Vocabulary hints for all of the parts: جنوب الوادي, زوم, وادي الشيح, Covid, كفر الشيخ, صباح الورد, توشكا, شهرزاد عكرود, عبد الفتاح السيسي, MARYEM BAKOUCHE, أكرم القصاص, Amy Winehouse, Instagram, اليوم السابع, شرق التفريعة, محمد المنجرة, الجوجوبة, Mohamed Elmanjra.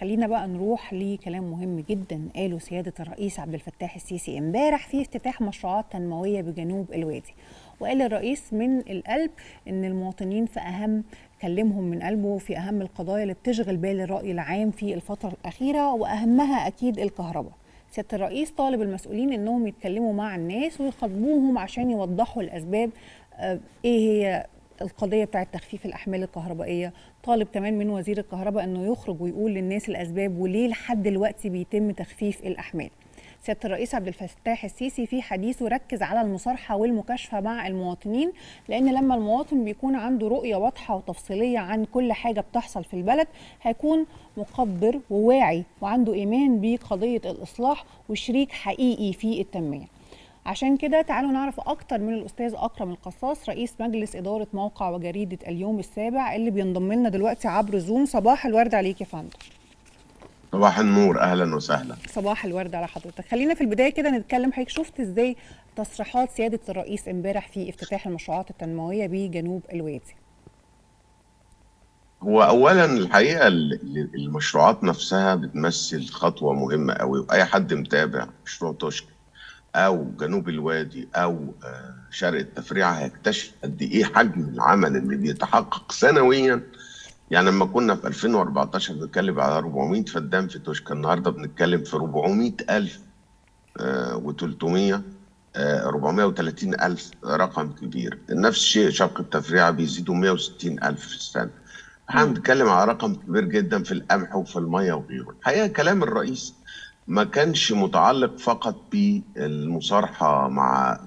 خلينا بقى نروح لكلام مهم جدا قاله سيادة الرئيس عبد الفتاح السيسي امبارح في افتتاح مشروعات تنموية بجنوب الوادي. وقال الرئيس من القلب ان المواطنين في اهم كلمهم من قلبه في اهم القضايا اللي بتشغل بال الرأي العام في الفترة الأخيرة، واهمها اكيد الكهرباء. سيادة الرئيس طالب المسؤولين انهم يتكلموا مع الناس ويخاطبوهم عشان يوضحوا الاسباب، ايه هي القضية بتاعت تخفيف الأحمال الكهربائية. طالب كمان من وزير الكهرباء أنه يخرج ويقول للناس الأسباب وليه لحد دلوقتي بيتم تخفيف الأحمال. سيادة الرئيس عبد الفتاح السيسي في حديثه ركز على المصارحة والمكاشفة مع المواطنين، لأن لما المواطن بيكون عنده رؤية واضحة وتفصيلية عن كل حاجة بتحصل في البلد هيكون مقدر وواعي وعنده إيمان بقضية الإصلاح وشريك حقيقي في التنمية. عشان كده تعالوا نعرف أكتر من الأستاذ أكرم القصاص رئيس مجلس إدارة موقع وجريدة اليوم السابع اللي بينضم لنا دلوقتي عبر زوم. صباح الورد عليك يا فندم. صباح النور، أهلا وسهلا. صباح الورد على حضرتك. خلينا في البداية كده نتكلم، حضرتك شفت إزاي تصريحات سيادة الرئيس امبارح في افتتاح المشروعات التنموية بجنوب الوادي؟ هو أولا الحقيقة المشروعات نفسها بتمثل خطوة مهمة قوي، وأي حد متابع مشروع توشكا أو جنوب الوادي أو شرق التفريعة هيكتشف قد إيه حجم العمل اللي بيتحقق سنويا. يعني لما كنا في 2014 بنتكلم على 400 فدان في توشكا، النهارده بنتكلم في 400,000 و300 430,000، رقم كبير. نفس الشيء شرق التفريعة بيزيدوا 160,000 في السنة. احنا بنتكلم على رقم كبير جدا في القمح وفي المية وغيره. الحقيقة كلام الرئيس ما كانش متعلق فقط بالمصارحه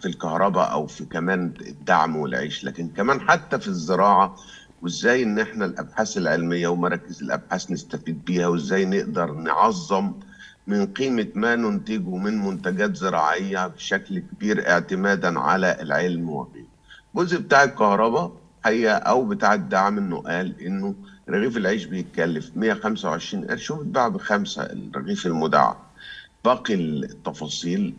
في الكهرباء او في كمان الدعم والعيش، لكن كمان حتى في الزراعه، وازاي ان احنا الابحاث العلميه ومراكز الابحاث نستفيد بيها، وازاي نقدر نعظم من قيمه ما ننتجه من منتجات زراعيه بشكل كبير اعتمادا على العلم وغيره. الجزء بتاع الكهرباء حقيقه او بتاع الدعم انه قال انه رغيف العيش بيتكلف 125 قرش وبيتباع ب5 الرغيف المدعم. باقي التفاصيل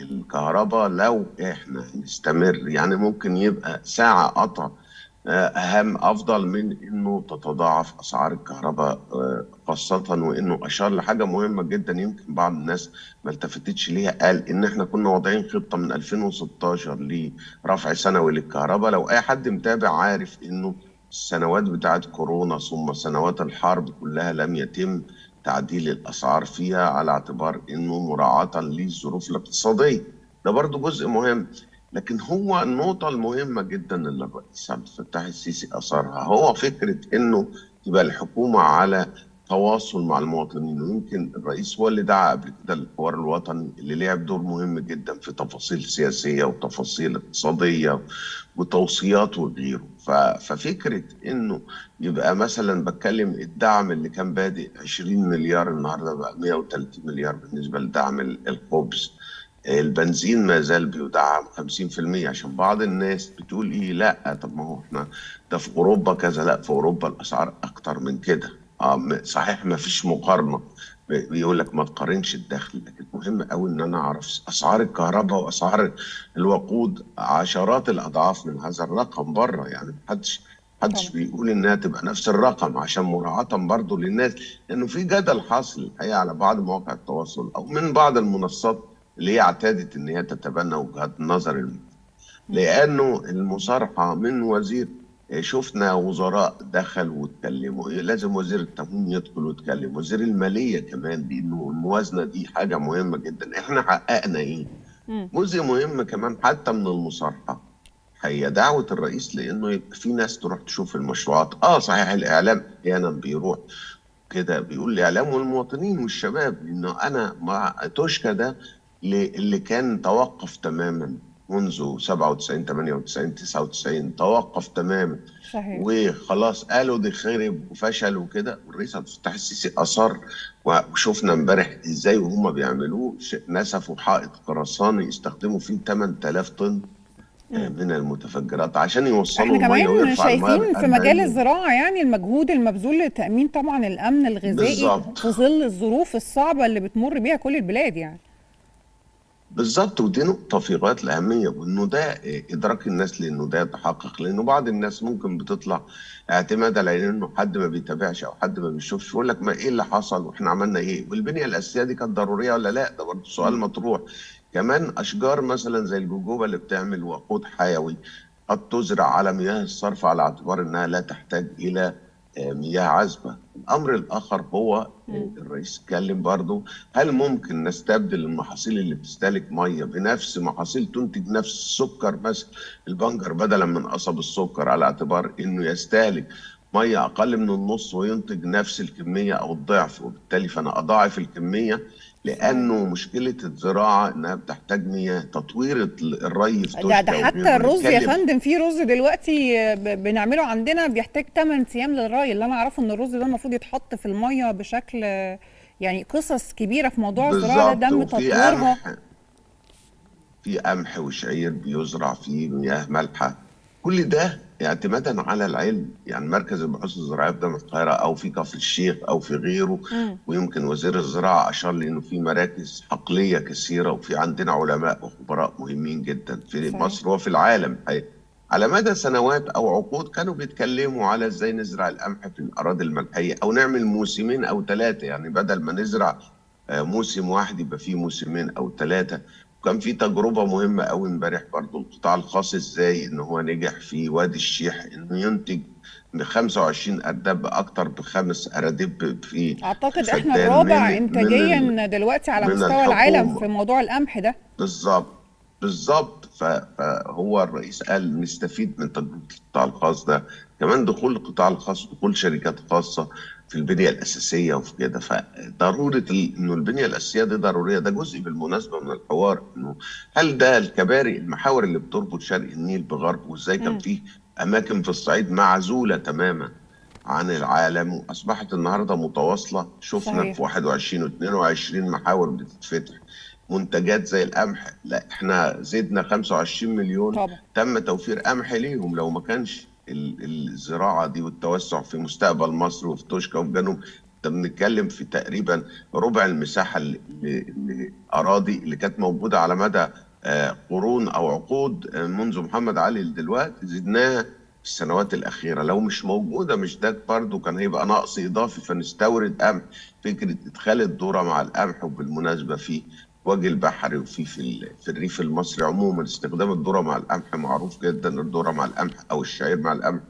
الكهرباء لو احنا نستمر يعني ممكن يبقى ساعة قطع اهم افضل من انه تتضاعف اسعار الكهرباء، خاصة وانه اشار لحاجة مهمة جدا يمكن بعض الناس ما التفتتش ليها. قال ان احنا كنا واضعين خطة من 2016 لرفع سنوي للكهرباء. لو اي حد متابع عارف انه السنوات بتاعت كورونا ثم سنوات الحرب كلها لم يتم تعديل الأسعار فيها على اعتبار أنه مراعاة للظروف الاقتصادية. ده برضو جزء مهم، لكن هو النقطة المهمة جدا اللي الرئيس عبد الفتاح السيسي أثارها هو فكرة أنه تبقى الحكومة على تواصل مع المواطنين. ويمكن الرئيس هو اللي دعا قبل كده للحوار الوطني اللي لعب دور مهم جدا في تفاصيل سياسية وتفاصيل اقتصادية وتوصيات وغيره. ففكرة انه يبقى مثلا بتكلم الدعم اللي كان بادئ 20 مليار النهارده بقى 130 مليار بالنسبة لدعم الخبز. البنزين ما زال بيدعم 50%، عشان بعض الناس بتقول ايه لا طب ما هو احنا ده في اوروبا كذا. لا، في اوروبا الاسعار اكتر من كده. صحيح ما فيش مقارنه، بيقول لك ما تقارنش الدخل، لكن مهم قوي ان انا اعرف اسعار الكهرباء واسعار الوقود عشرات الاضعاف من هذا الرقم بره. يعني محدش بيقول انها تبقى نفس الرقم عشان مراعاه برضه للناس، لانه في جدل حاصل الحقيقه على بعض مواقع التواصل او من بعض المنصات اللي هي اعتادت ان هي تتبنى وجهات النظر لانه المصارحه من وزير، شفنا وزراء دخلوا واتكلموا، لازم وزير التموين يدخل ويتكلم، وزير الماليه كمان، بانه الموازنه دي حاجه مهمه جدا. احنا حققنا ايه؟ جزء مهم كمان حتى من المصارحه هي دعوه الرئيس لانه يبقى في ناس تروح تشوف المشروعات. صحيح الاعلام احيانا بيروح كده بيقول الاعلام والمواطنين والشباب انه انا مع توشكا، ده اللي كان توقف تماما منذ 97 98 99 توقف تماما. صحيح. وخلاص قالوا دي خرب وفشل وكده، والرئيس عبد الفتاح السيسي اصر. وشفنا امبارح ازاي وهم بيعملوه، نسفوا حائط قرصاني استخدموا فيه 8000 طن من المتفجرات عشان يوصلوا الميه ويرفعوا الميه. احنا كمان شايفين في مجال الزراعه يعني المجهود المبذول لتامين طبعا الامن الغذائي في ظل الظروف الصعبه اللي بتمر بيها كل البلاد. يعني بالظبط. ودي نقطة في غاية الأهمية، وإنه ده إدراك الناس لإنه ده يتحقق، لإنه بعض الناس ممكن بتطلع اعتمادا على إنه حد ما بيتابعش أو حد ما بيشوفش ويقول لك ما إيه اللي حصل وإحنا عملنا إيه، والبنية الأساسية دي كانت ضرورية ولا لا؟ ده برضه سؤال مطروح. كمان أشجار مثلا زي الجوجوبة اللي بتعمل وقود حيوي قد تزرع على مياه الصرف على اعتبار إنها لا تحتاج إلى مياه عذبة. الأمر الآخر هو الرئيس اتكلم برضه، هل ممكن نستبدل المحاصيل اللي بتستهلك مية بنفس محاصيل تنتج نفس السكر مثلا، البنجر بدلا من قصب السكر على اعتبار إنه يستهلك مية أقل من النص وينتج نفس الكمية أو الضعف، وبالتالي فأنا أضاعف الكمية، لأنه مشكلة الزراعة إنها بتحتاج مياه. تطوير الري في توشكا، ده حتى الرز يا فندم، في رز دلوقتي بنعمله عندنا بيحتاج 8 أيام للري، اللي أنا أعرفه إن الرز ده المفروض يتحط في المية بشكل، يعني قصص كبيرة في موضوع الزراعة ده تم تطويرها. في قمح وشعير بيزرع فيه مياه مالحة، كل ده اعتمادا على العلم، يعني مركز البحوث الزراعيه في القاهره او في كفر الشيخ او في غيره. ويمكن وزير الزراعه اشار لانه في مراكز حقليه كثيره، وفي عندنا علماء وخبراء مهمين جدا في مصر وفي العالم على مدى سنوات او عقود كانوا بيتكلموا على ازاي نزرع القمح في الاراضي الملحيه، او نعمل موسمين او ثلاثه، يعني بدل ما نزرع موسم واحد يبقى فيه موسمين او ثلاثه. كان في تجربه مهمه قوي امبارح برضه القطاع الخاص ازاي ان هو نجح في وادي الشيح انه ينتج ب 25 اردب اكتر بخمس اردب في، اعتقد احنا الرابع انتاجيا دلوقتي على مستوى العالم في موضوع القمح ده. بالظبط بالظبط. فهو الرئيس قال نستفيد من تجربه القطاع الخاص ده، كمان دخول القطاع الخاص، دخول شركات خاصه في البنيه الاساسيه وفي كده. فضروره انه البنيه الاساسيه دي ضروريه، ده جزء بالمناسبه من الحوار، انه هل ده الكباري المحاور اللي بتربط شرق النيل بغربه، وازاي كان فيه اماكن في الصعيد معزوله تماما عن العالم واصبحت النهارده متواصله، شفنا صحيح. في 21 و22 محاور بتتفتح، منتجات زي القمح، لا احنا زدنا 25 مليون طبعا. تم توفير قمح ليهم، لو ما كانش الزراعه دي والتوسع في مستقبل مصر وفي توشكا وفي جنوب، بنتكلم في تقريبا ربع المساحه الاراضي اللي كانت موجوده على مدى قرون او عقود منذ محمد علي لدلوقتي، زدناها في السنوات الاخيره. لو مش موجوده مش ده برضه كان هيبقى نقص اضافي، فنستورد قمح. فكره ادخال الذره مع القمح، وبالمناسبه في وجه البحري وفي في الريف المصري عموما استخدام الذره مع القمح معروف جدا، الذره مع القمح او الشعير مع القمح،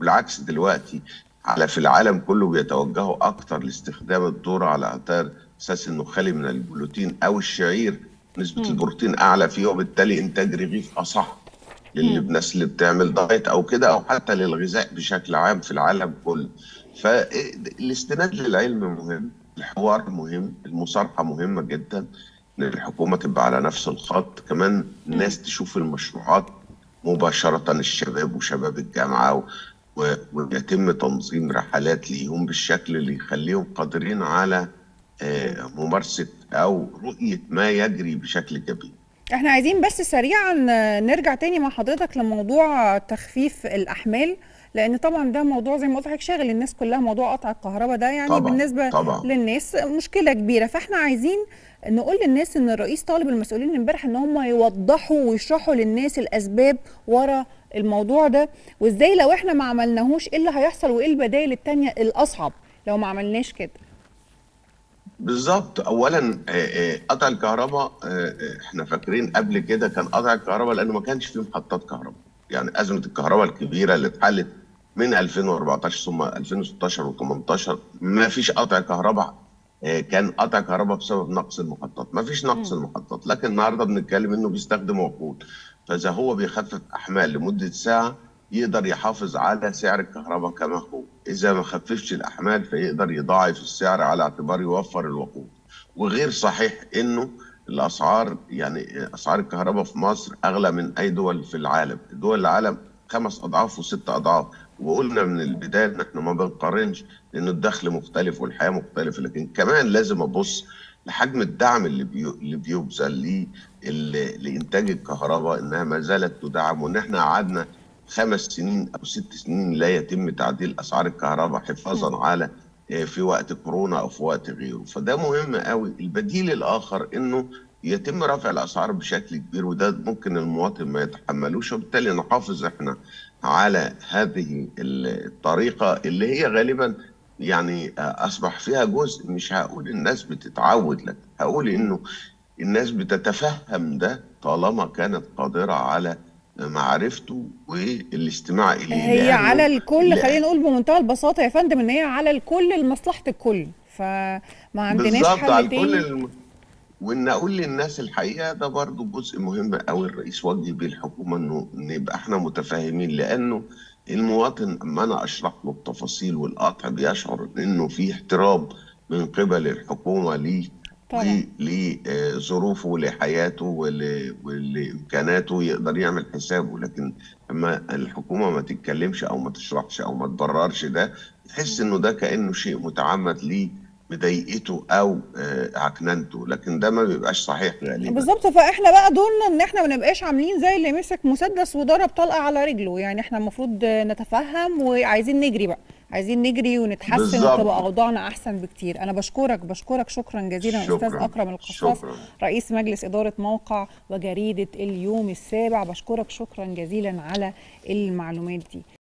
بالعكس دلوقتي على في العالم كله بيتوجهوا اكتر لاستخدام الذره على اساس انه خالي من البروتين، او الشعير نسبه البروتين اعلى فيه، وبالتالي انتاج رغيف اصح للناس اللي بتعمل دايت او كده، او حتى للغذاء بشكل عام في العالم كله. فالاستناد للعلم مهم، الحوار مهم، المصارحه مهمه جدا، ان الحكومه تبقى على نفس الخط، كمان الناس تشوف المشروعات مباشره، الشباب وشباب الجامعه، ويتم تنظيم رحلات ليهم بالشكل اللي يخليهم قادرين على ممارسه او رؤيه ما يجري بشكل كبير. احنا عايزين بس سريعا نرجع تاني مع حضرتك لموضوع تخفيف الاحمال، لان طبعا ده موضوع زي ما قلت لحضرتك شاغل الناس كلها، موضوع قطع الكهرباء ده يعني طبعًا بالنسبه طبعًا للناس مشكله كبيره. فاحنا عايزين نقول للناس ان الرئيس طالب المسؤولين امبارح ان هم يوضحوا ويشرحوا للناس الاسباب ورا الموضوع ده، وازاي لو احنا ما عملناهوش ايه اللي هيحصل، وايه البدائل الثانيه الاصعب لو ما عملناش كده. بالظبط. اولا قطع الكهرباء، احنا فاكرين قبل كده كان قطع الكهرباء لانه ما كانش فيه محطات كهرباء، يعني ازمه الكهرباء الكبيره اللي اتحلت من 2014 ثم 2016 و18 ما فيش قطع كهرباء، كان قطع كهرباء بسبب نقص المحطات، ما فيش نقص المحطات، لكن النهارده بنتكلم انه بيستخدم وقود، فاذا هو بيخفف احمال لمده ساعه يقدر يحافظ على سعر الكهرباء كما هو، اذا ما خففش الاحمال فيقدر يضاعف السعر على اعتبار يوفر الوقود. وغير صحيح انه الاسعار، يعني اسعار الكهرباء في مصر اغلى من اي دول في العالم، دول العالم 5 اضعاف و6 اضعاف، وقلنا من البدايه ان احنا ما بنقارنش لان الدخل مختلف والحياه مختلفه، لكن كمان لازم ابص لحجم الدعم اللي بيبذل لانتاج الكهرباء، انها ما زالت تدعم، وان احنا قعدنا 5 سنين او 6 سنين لا يتم تعديل اسعار الكهرباء حفاظا على في وقت كورونا او في وقت غيره، فده مهم قوي. البديل الاخر انه يتم رفع الاسعار بشكل كبير، وده ممكن المواطن ما يتحملوش، وبالتالي نحافظ احنا على هذه الطريقه اللي هي غالبا يعني اصبح فيها جزء، مش هقول الناس بتتعود، لك هقول انه الناس بتتفهم ده طالما كانت قادره على معرفته والاستماع اليه. هي على الكل، خلينا نقول بمنتهى البساطه يا فندم ان هي على الكل لمصلحه الكل، فما عندناش حل تاني. وان اقول للناس الحقيقه ده برضو جزء مهم قوي الرئيس وجه بيه الحكومه، انه نبقى احنا متفاهمين، لانه المواطن اما انا اشرح له التفاصيل والقطع بيشعر انه في احترام من قبل الحكومه ليه لظروفه ولحياته ولامكاناته، يقدر يعمل حسابه. لكن اما الحكومه ما تتكلمش او ما تشرحش او ما تبررش، ده يحس انه ده كانه شيء متعمد ليه، مضايقته او عكننته، لكن ده ما بيبقاش صحيح غالبا. بالظبط، فاحنا بقى دورنا ان احنا ما نبقاش عاملين زي اللي مسك مسدس وضرب طلقه على رجله، يعني احنا المفروض نتفهم، وعايزين نجري بقى، عايزين نجري ونتحسن وتبقى اوضاعنا احسن بكتير. انا بشكرك شكرا جزيلا استاذ اكرم القصاص، رئيس مجلس اداره موقع وجريده اليوم السابع، بشكرك شكرا جزيلا على المعلومات دي.